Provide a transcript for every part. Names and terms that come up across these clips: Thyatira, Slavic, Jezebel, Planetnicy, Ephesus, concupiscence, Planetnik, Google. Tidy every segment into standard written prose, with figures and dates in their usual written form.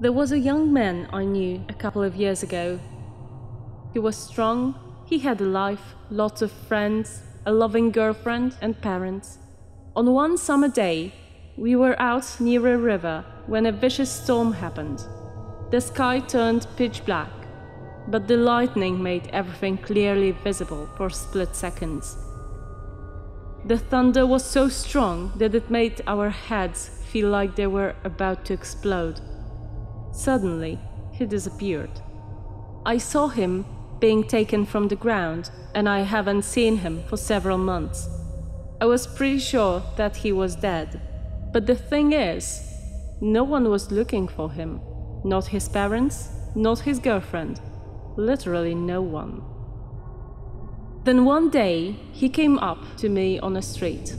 There was a young man I knew a couple of years ago. He was strong, he had a life, lots of friends, a loving girlfriend and parents. On one summer day, we were out near a river when a vicious storm happened. The sky turned pitch black, but the lightning made everything clearly visible for split seconds. The thunder was so strong that it made our heads feel like they were about to explode. Suddenly, he disappeared. I saw him being taken from the ground, and I haven't seen him for several months. I was pretty sure that he was dead. But the thing is, no one was looking for him. Not his parents, not his girlfriend. Literally no one. Then one day, he came up to me on the street.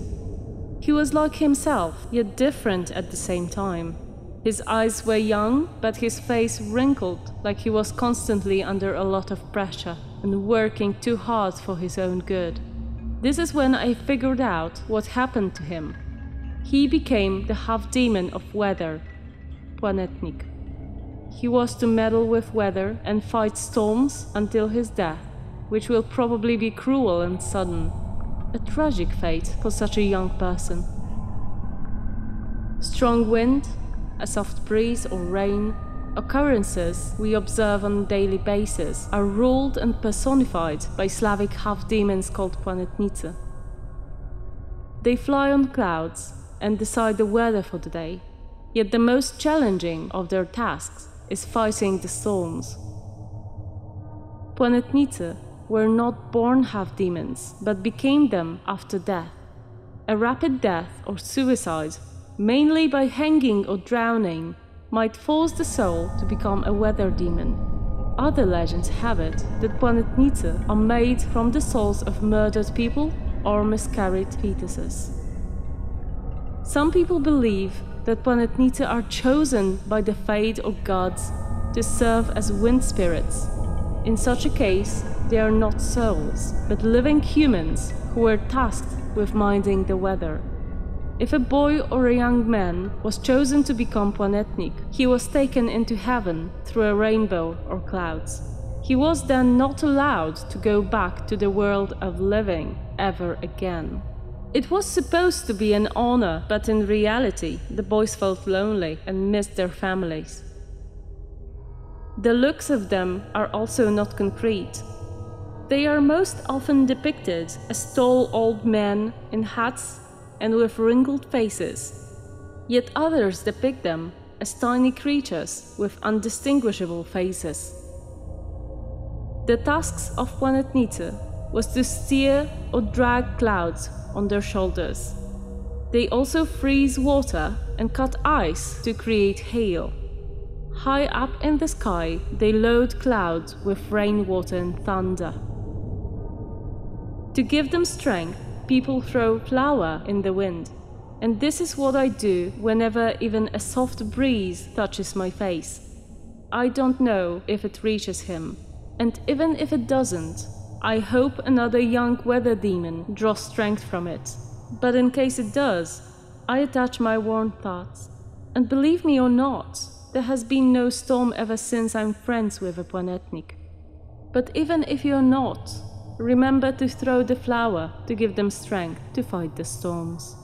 He was like himself, yet different at the same time. His eyes were young, but his face wrinkled, like he was constantly under a lot of pressure and working too hard for his own good. This is when I figured out what happened to him. He became the half-demon of weather, Planetnik. He was to meddle with weather and fight storms until his death, which will probably be cruel and sudden. A tragic fate for such a young person. Strong wind, a soft breeze or rain, occurrences we observe on a daily basis, are ruled and personified by Slavic half-demons called planetnice. They fly on clouds and decide the weather for the day, yet the most challenging of their tasks is fighting the storms. Planetnice were not born half-demons, but became them after death. A rapid death or suicide, mainly by hanging or drowning, might force the soul to become a weather demon. Other legends have it that planetnice are made from the souls of murdered people or miscarried fetuses. Some people believe that planetnice are chosen by the fate or gods to serve as wind spirits. In such a case, they are not souls, but living humans who were tasked with minding the weather. If a boy or a young man was chosen to become planetnik, he was taken into heaven through a rainbow or clouds. He was then not allowed to go back to the world of living ever again. It was supposed to be an honor, but in reality, the boys felt lonely and missed their families. The looks of them are also not concrete. They are most often depicted as tall old men in hats and with wrinkled faces, yet others depict them as tiny creatures with undistinguishable faces. The tasks of planetnice was to steer or drag clouds on their shoulders. They also freeze water and cut ice to create hail. High up in the sky, they load clouds with rainwater and thunder. To give them strength, people throw flour in the wind, and this is what I do whenever even a soft breeze touches my face. I don't know if it reaches him, and even if it doesn't, I hope another young weather demon draws strength from it. But in case it does, I attach my warm thoughts. And believe me or not, there has been no storm ever since I'm friends with a planetnik. But even if you're not, remember to throw the flour to give them strength to fight the storms.